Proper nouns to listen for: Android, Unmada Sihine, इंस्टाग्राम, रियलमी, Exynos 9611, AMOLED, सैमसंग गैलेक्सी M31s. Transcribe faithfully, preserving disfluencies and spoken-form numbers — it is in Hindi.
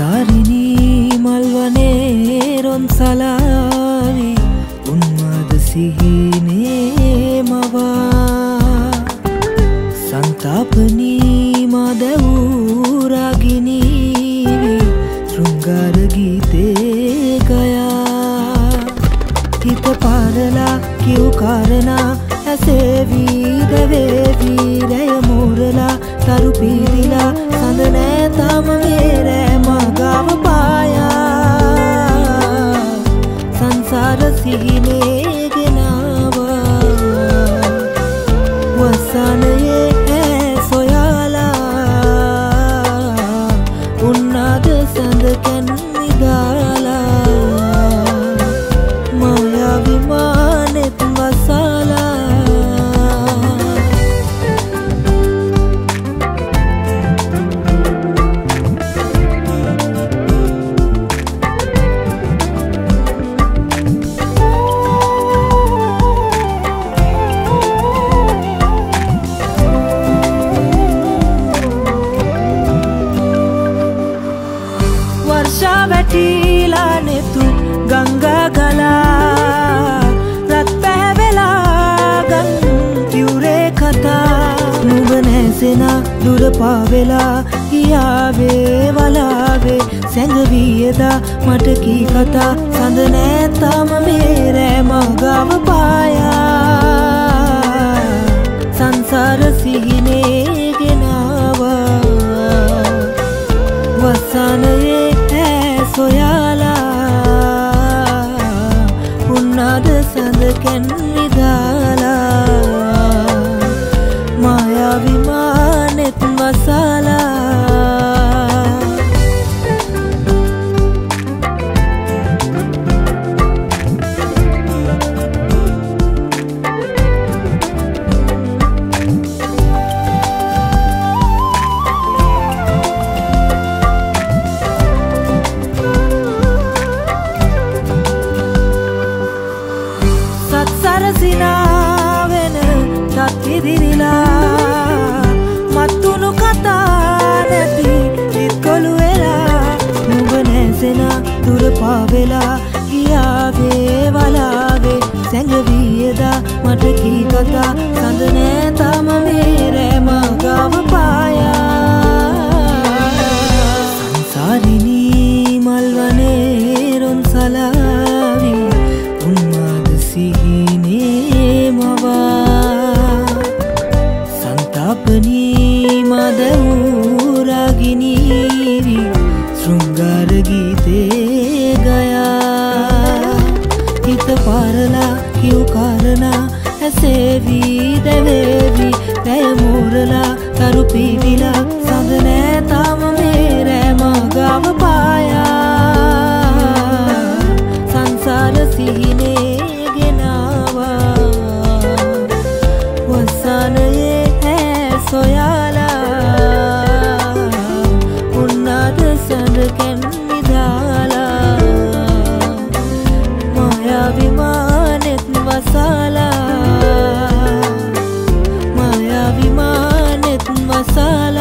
सारिणी मलवने रोंसलावी उन्माद सिहिने मवा संतापनी मादवूरागिनी शृंगार गीते गया हित पारला क्यों कारणा ऐसे वीर वे वीर मोरला तारू पीला संदने तम मेरे मगाव पाया संसार सिहिने गिनावा वसन ये है सोयाला उन्नाद संद कन्नी गाला माया विमान तुम वसाला टीला ने तू गंगा गला रत पहवेला गंगूरे खता नुबने से ना दूर पावेला यावे वाला वे संगवीदा मटकी खता संदने तम मेरे मगाव पाया संसार सिहिने गिनावा वसन सोयाला उन्नाद संद कन्नी दाला माया विमानित मसाला दूर पावेला किया वे वाला वे संगवीदा मटकी कथा संदने तम मेरे मगाव पाया संसारिनी मलवने रोंसलावी उन्माद सिहिने मवा संतापनी मदऊरागिनी शृंगार गीते गया हित पारला क्यों कारणा ऐसे भी देवी तय मोरला तारू पीला संदने तम मेरे मगाव पाया संसार सिहिने गिनावा वसन ये है सोयाला निदाला माया विमानित मसाला माया विमानित मसाला।